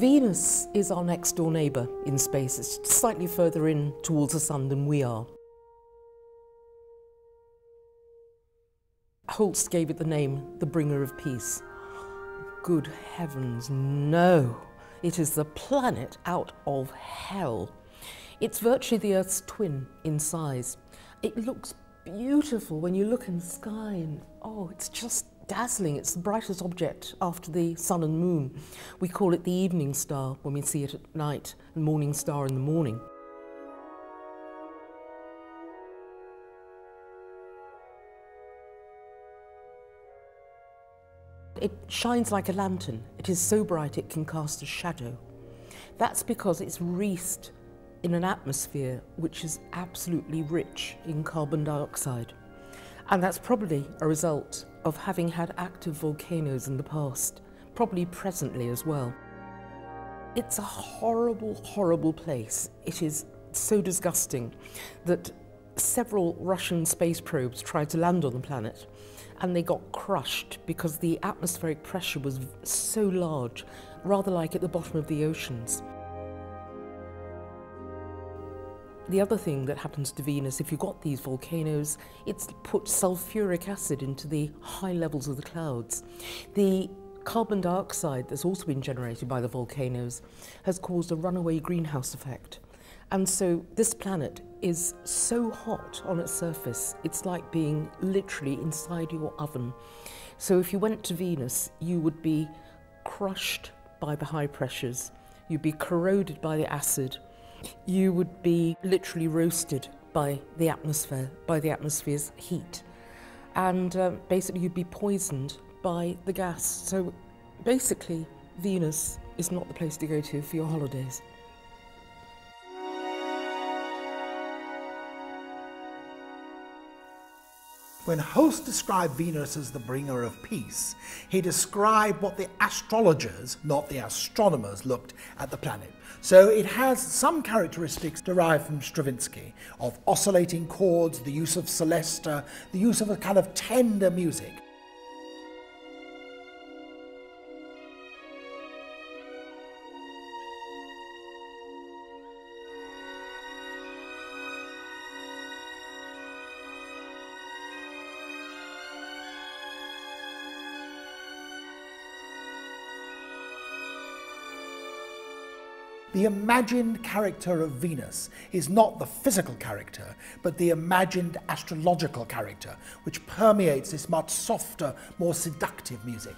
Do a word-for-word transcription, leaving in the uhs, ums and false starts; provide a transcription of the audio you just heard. Venus is our next door neighbour in space. It's slightly further in towards the sun than we are. Holst gave it the name, the bringer of peace. Good heavens, no! It is the planet out of hell. It's virtually the Earth's twin in size. It looks beautiful when you look in the sky, and oh, it's just dazzling. It's the brightest object after the sun and moon. We call it the evening star when we see it at night, and morning star in the morning. It shines like a lantern. It is so bright it can cast a shadow. That's because it's wreathed in an atmosphere which is absolutely rich in carbon dioxide. And that's probably a result of having had active volcanoes in the past, probably presently as well. It's a horrible, horrible place. It is so disgusting that several Russian space probes tried to land on the planet, and they got crushed because the atmospheric pressure was so large, rather like at the bottom of the oceans. The other thing that happens to Venus, if you've got these volcanoes, it's put sulfuric acid into the high levels of the clouds. The carbon dioxide that's also been generated by the volcanoes has caused a runaway greenhouse effect. And so this planet is so hot on its surface, it's like being literally inside your oven. So if you went to Venus, you would be crushed by the high pressures, you'd be corroded by the acid, you would be literally roasted by the atmosphere, by the atmosphere's heat. And um, basically you'd be poisoned by the gas. So basically, Venus is not the place to go to for your holidays. When Holst described Venus as the bringer of peace, he described what the astrologers, not the astronomers, looked at the planet. So it has some characteristics derived from Stravinsky, of oscillating chords, the use of celesta, the use of a kind of tender music. The imagined character of Venus is not the physical character, but the imagined astrological character, which permeates this much softer, more seductive music.